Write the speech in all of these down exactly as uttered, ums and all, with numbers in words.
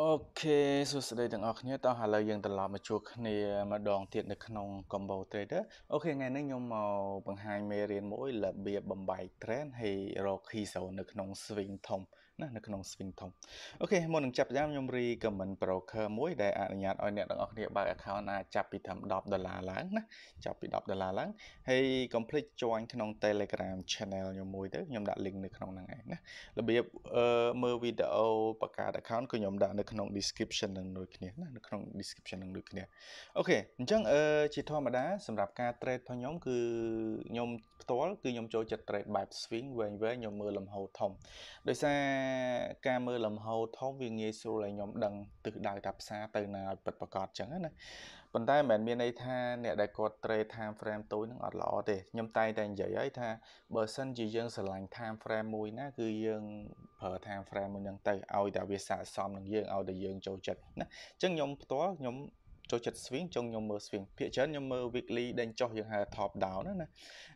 Ok, so today tang ok nhé, tao hà lời dừng từ lọ mà chuột này mà đòn thiệt được nông Kombo Trader. Ok, ngày nay nhom màu bằng hai mê riêng mỗi là bìa bầm bài trend hay rồi keyzone được nông swing thông, nè được nông swing thông. Ok, một đường chập giam nhom ri cầm mình broker mỗi đại ảnh nhạt ở nẹt tang ok nhé, ba account là chập bị thầm đọc đờ là láng, nè chập bị đọc đờ là láng. Hay complete join cái nông Telegram channel nhom môi tới nhom đã link được nông năng này, nè là bìa mơ video bạc cả account của nhom đã được nông description នឹងនៅក្នុង description នឹងដូចគ្នា អូខេ អញ្ចឹងអឺជាធម្មតាសម្រាប់ការ trade របស់ខ្ញុំគឺខ្ញុំផ្ទាល់គឺខ្ញុំចូលចិត្ត trade បែប swing វែងៗខ្ញុំមើលលំហធំដោយសារការមើលលំហធំវាងាយស្រួលឲ្យខ្ញុំដឹងទិសដៅថាផ្សារទៅណាឲ្យពិតប្រាកដអញ្ចឹងណា ប៉ុន្តែមិនមានន័យថាអ្នក ដែលគាត់ trade time frame តូចនឹងអត់ល្អទេខ្ញុំតែងតែនិយាយឲ្យថាបើសិនជាយើងស្រឡាញ់ time frame មួយណាគឺយើងប្រើ time frame មួយហ្នឹងទៅឲ្យតែវាស័ក្តិសមនឹងយើង ឲ្យតែយើងចូលចិត្តណាអញ្ចឹងខ្ញុំផ្ទាល់ខ្ញុំ cho chặt swing trong nhóm mơ swing phía trên nhóm mơ weekly đang cho những hà top đảo nữa nè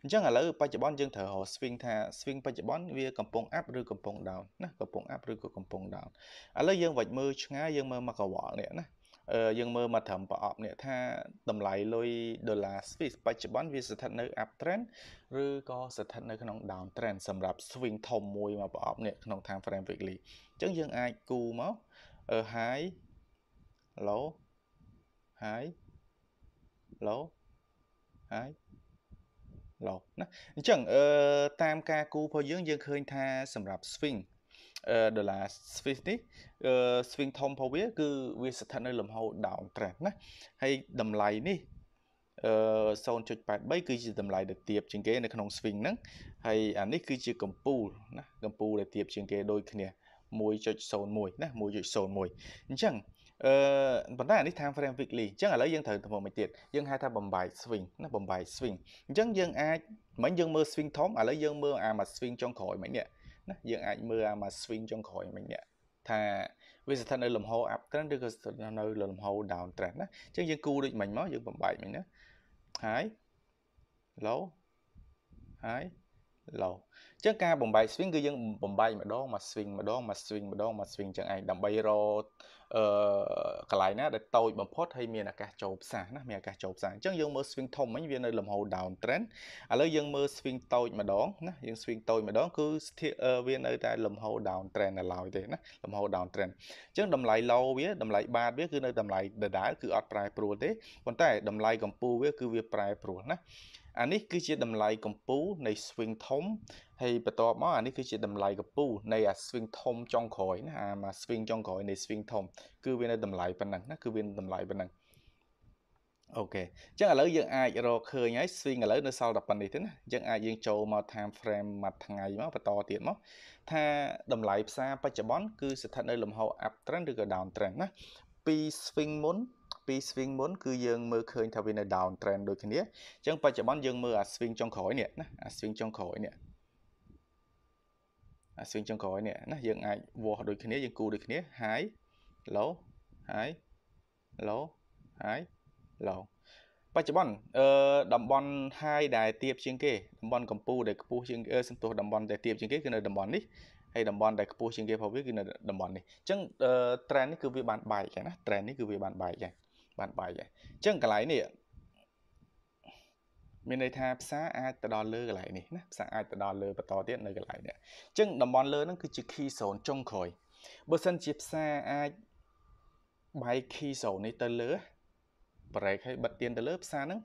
chắc là lấy pajabon dương thở hồ swing thà swing pajabon via cầm pong up rồi cầm pong down nè cầm pong up rồi cầm pong down à lấy dương vạch mơ ngay dương mơ mà cầu bỏ nè nè dương mơ mà thầm bỏ nè tha tầm lại lôi dollar swing pajabon via sát nơi up trend rồi có sát nơi cái nòng down trend sầm rạp swing thòng môi mà bỏ nè nòng time frame weekly chắc dương ai cù máu ở hái lỗ hái lỗ hái lỗ nè chẳng ờ, tam ca cú phơi dưỡng dương khơi tha sầm rạp swing ờ, đó là swing tí ờ, swing thông phơi biết cứ vi sát thân nơi lầm hậu đảo trẹt nè hay đầm lầy ní ờ, sau chụp bài bấy cứ chỉ đầm lầy được tiệp trên cái này không swing nắng hay anh ấy cứ chỉ cầm pool nè cầm pool để tiệp trên cái đôi kia nè mùi cho sồn mùi nè mùi cho sồn mùi chẳng vấn đề này tham frame weekly chắc là lấy dân thời một mình tiệt dân hai ta bầm bài swing nó bầm bài swing dân dân ai mấy dân mơ swing thóm à lấy dân mơ à mà swing trong khỏi mấy nhẹ nó dân ai mơ à mà swing trong khỏi mấy nhẹ thà bây giờ thân ở lồng hô áp tới được nơi lồng hô đào tràn đó chứ dân cu được mình máu dân bầm bài mình nữa hái lỗ hái lầu chắc ca bồng bài swing cư dân bồng bài mà đó mà swing mà đó mà swing mà đó mà swing chẳng ai đầm bay ro cái lại nè để tôi bấm post hay miền là cả chộp sáng nè miền cả chộp sáng chắc dân mơ swing thông mấy viên nơi lầm hồ down trend à lấy dân mơ swing tôi mà đó nè dân swing tôi mà đó cứ viên nơi ta lầm hồ down trend là lòi thế nè lầm hồ down trend chắc đầm lại lâu biết đầm lại ba biết cứ nơi đầm lại đá cứ ọt prai pro thế còn tại đầm lại cầm pu biết cứ việc prai pro nè anh ấy cứ chia đầm lầy cầm pú này swing thống hay bắt đầu máu anh ấy cứ chia đầm lầy cầm pú này à swing thống trong khỏi nè à mà swing trong khỏi này swing thống cứ bên đây đầm lầy bên này nó cứ bên đầm lầy bên này ok chắc là lỡ dân ai rồi khơi nhái swing là lỡ nó sau đập bàn đi thế nè dân ai dân châu mà time frame mà thằng ngày máu bắt đầu tiền máu tha đầm lầy xa bắt chở bón cứ sẽ thật nơi lầm hậu up trend được down trend nè pi swing muốn pi swing muốn cứ dương mơ khơi theo bên này down trend đôi khi nhé chẳng phải chỉ bán dương mơ à swing trong khỏi nè à swing trong khỏi nè à swing trong khỏi nè nó dương ai vua đôi khi nhé dương cù đôi khi nhé hái lỗ hái lỗ hái lỗ bây giờ bọn đầm bọn hai đài tiệp trên kia đầm bọn cầm pu để pu trên kia xem tôi đầm bọn để tiệp trên kia cái này đầm bọn đi hay đầm bòn đại cặp trên kia biết cái đầm bòn này chẳng trend này cứ việc bàn bài chẳng á trend này cứ việc bàn bài chẳng bàn bài chẳng chẳng cái lái này mình đây tháp xã ai từ đòn lơ cái lái này xã ai từ đòn lơ và to tiết nơi cái lái này chẳng đầm bòn lơ nó cứ chỉ khi sồn trong khỏi bớt sân chip xa ai bài khi sồn này từ lơ break hay bật tiền từ lớp xa nó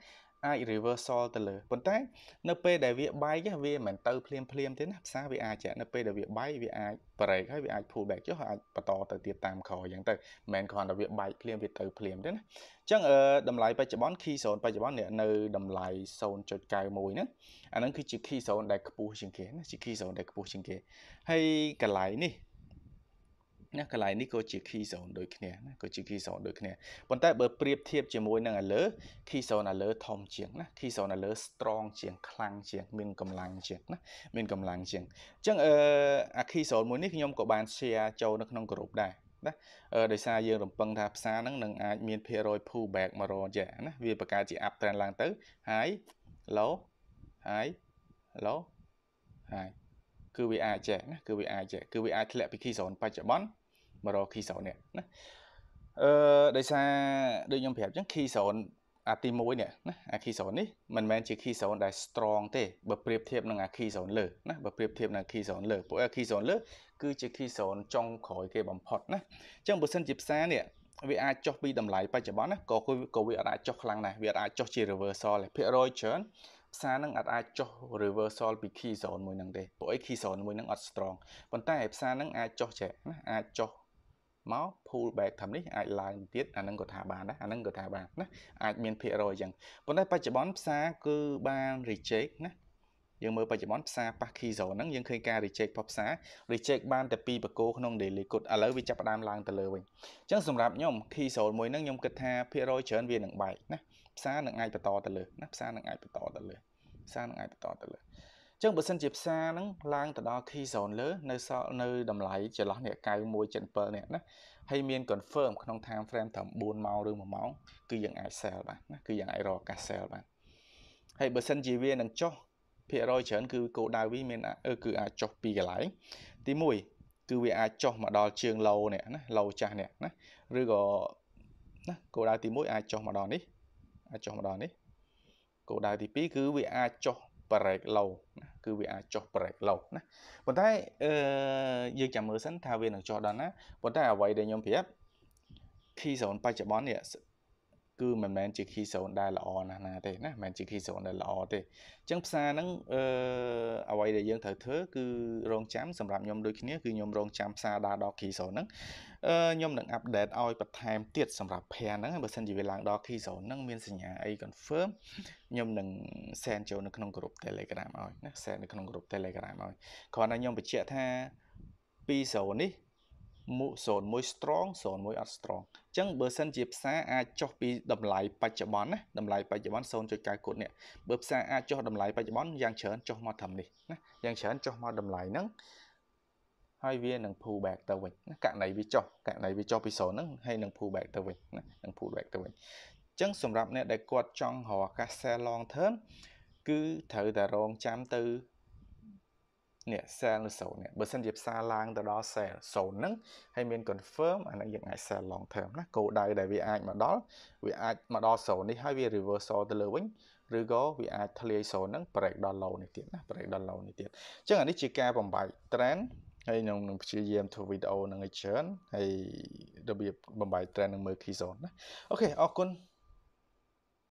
ai reversal từ lửa vấn tái nó p đại việt bay cái việt mình từ phim phim thế nắp xa với ai trẻ nó p đại việt bay với ai bảy cái với ai phù bạc chứ họ bắt to từ tiệt tam khỏi dạng từ mình còn là việt bay phim việt từ phim thế chẳng ở đầm lại bây giờ bón khi sồn bây giờ bón này nơi đầm lại sồn chột cài mùi nữa anh ấy cứ chỉ khi sồn đại cặp trên kia nó chỉ khi sồn đại cặp trên kia hay cả lại nè nè cái này ní cô chỉ khi sồn đôi khi nè cô chỉ khi sồn đôi khi nè còn tại bờ priệp thiệp chỉ mối năng là lỡ khi sồn là lỡ thòng chiếng nè khi sồn là lỡ strong chiếng khăng chiếng mình cầm lăng chiếng nè mình cầm lăng chiếng chẳng à khi sồn mối ní khi nhom có bàn share châu nó không có group đây đó đời xa dương đồng bằng tháp xa nó nâng ai miền phía rồi phù bạc mà rồi dễ nè vì bậc ca chỉ áp tràn lang tới hái lỗ hái lỗ hái cứ bị ai dễ nè cứ bị ai dễ cứ bị ai lệ bị khi sồn bây giờ bón mà rồi keyzone nè đời xa đôi nhóm phép chẳng keyzone à tìm mối nè à keyzone đi mình men chỉ keyzone đại strong thế bờ priệp thiệp là à keyzone lử nè bờ priệp thiệp là keyzone lử bộ keyzone lử cứ chỉ keyzone trong khỏi cái bấm phật nè chẳng bờ sân chụp xa nè vì ai cho bị đầm lại bây giờ bón nè có có việc ai cho khăng này việc ai cho chỉ reversal này phía rồi chớn xa năng ai cho reversal bị keyzone mùi năng đề bộ keyzone mùi năng strong còn ta hẹp xa năng ai cho trẻ ai cho máu pullback thầm đấy ai lại tiết anh đang có thả bàn đấy anh đang có thả bàn đấy ai miền phía rồi chẳng còn đây bây giờ bón xa cứ ban recheck nè nhưng mới bây giờ bón xa ba keyzone năng nhưng khi ca recheck pop xa recheck ban tập pi bạc cô không để lấy cột à lỡ vi chập đam lang từ lờ mình chẳng sùng rạp nhom keyzone mùi năng nhom kết tha phía rồi chớn viên nặng bảy nè xa nặng ai to từ lờ nè xa nặng ai to từ lờ xa nặng ai to từ lờ chẳng bớt sân chụp xa nắng lang từ đó keyzone lớn nơi sau nơi đầm lại chờ lót nè cài môi chân pơ nè nó hay miên confirm không tham frame thầm buồn mau đưa một máu cứ dạng ai sell bạn cứ dạng ai rò cả sell bạn hay bớt sân chỉ viên đang cho phía rồi chớn cứ cậu đào vi miên ơ cứ ai cho pi cái lái tí mùi cứ vì ai cho mà đo trường lâu nè lâu cha nè nó rồi gò cậu đào tí mùi ai cho mà đo đi ai cho mà đo đi cậu đào tí pi cứ vì ai cho break lâu cứ bị ai cho break lâu nè bọn ta dương chạm mưa sẵn thao viên được cho đó nè bọn ta ở vậy để nhóm phía khi dồn bay chạy bón nè cứ mình mình chỉ khi dồn đai là o nè nè thế nè mình chỉ khi dồn đai là o thế chẳng xa nắng ở vậy để dương thời thứ cứ rong chám sầm rạp nhóm đôi khi nhé cứ nhóm rong chám xa đa đo khi dồn nắng nhóm đừng update oi bật time tiết sầm rạp hè nắng bật sân gì về làng đo khi dồn nắng miên sinh nhà ấy confirm nhóm đừng send cho nó không group telegram rồi nó send nó không group telegram rồi còn anh nhóm bị chia tha pi zone đi mu zone môi strong zone môi out strong chẳng bờ sân chip xa a cho pi đầm lại bạch chợ bón á đầm lại bạch chợ bón zone cho cái cột nè bờ xa a cho đầm lại bạch chợ bón giang chớn cho mò thầm đi giang chớn cho mò đầm lại nắng hai viên đừng phù bạc tờ mình cạn này bị cho cạn này bị cho pi số nắng hay đừng phù bạc tờ mình đừng phù bạc tờ mình chẳng sùng rạp nè để quạt trong họ cá xe long thớm cứ thử tà rong chám tư nè xe nó sầu nè bữa sân dịp xa lang từ đó xe sầu nắng hay mình confirm anh đang dựng lại xe long thớm nó cổ đại đại vì ai mà đó vì ai mà đo sầu đi hai vì reversal từ lửa bánh rồi có vì ai thay sầu nắng break đo lâu này tiện break đo lâu này tiện chẳng là đi chỉ ca vòng bài trend hay nông chia diem thu video nâng ấy chớn hay đặc biệt vòng bài trend nâng mới keyzone ok ok.